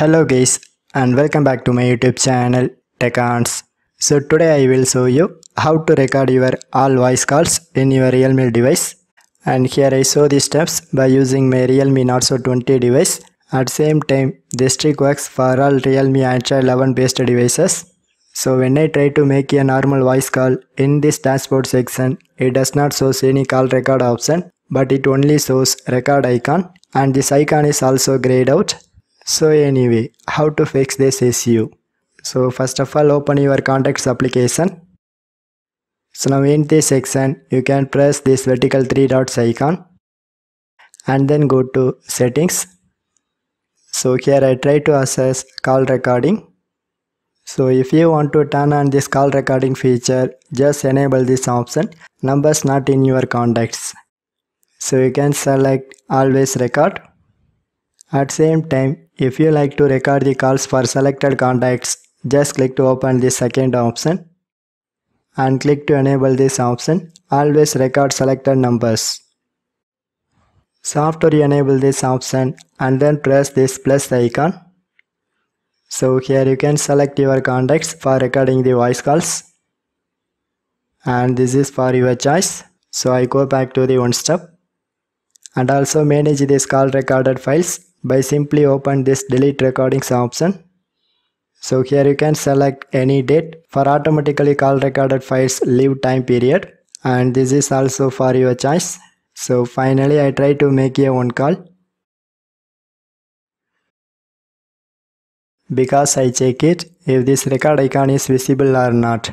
Hello guys, and welcome back to my YouTube channel Teconz. So today I will show you how to record your all voice calls in your Realme device. And here I show the steps by using my Realme Narzo 20 device. At same time, this trick works for all Realme Android 11 based devices. So when I try to make a normal voice call in this dashboard section, it does not show any call record option, but it only shows record icon, and this icon is also grayed out. So anyway, how to fix this issue? So first of all, open your contacts application. So now in this section, you can press this vertical 3 dots icon and then go to settings. So here I try to access call recording. So if you want to turn on this call recording feature, just enable this option, numbers not in your contacts. So you can select always record. At same time, if you like to record the calls for selected contacts, just click to open the second option and click to enable this option, always record selected numbers. So after you enable this option and then press this plus icon. So here you can select your contacts for recording the voice calls, and this is for your choice. So I go back to the one step. And also manage this call recorded files by simply open this delete recordings option. So here you can select any date for automatically call recorded files leave time period, and this is also for your choice. So finally I try to make a one call. Because I check it if this record icon is visible or not.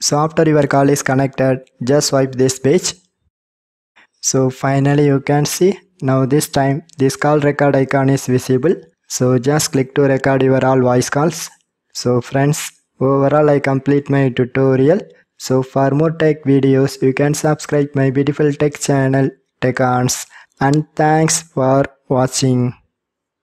So after your call is connected, just swipe this page. So finally you can see, now this time this call record icon is visible. So just click to record your all voice calls. So friends, overall I complete my tutorial. So for more tech videos, you can subscribe my beautiful tech channel Teconz, and thanks for watching.